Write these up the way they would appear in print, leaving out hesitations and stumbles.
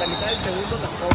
La mitad del segundo tampoco.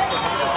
Gracias.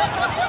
Let's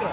go.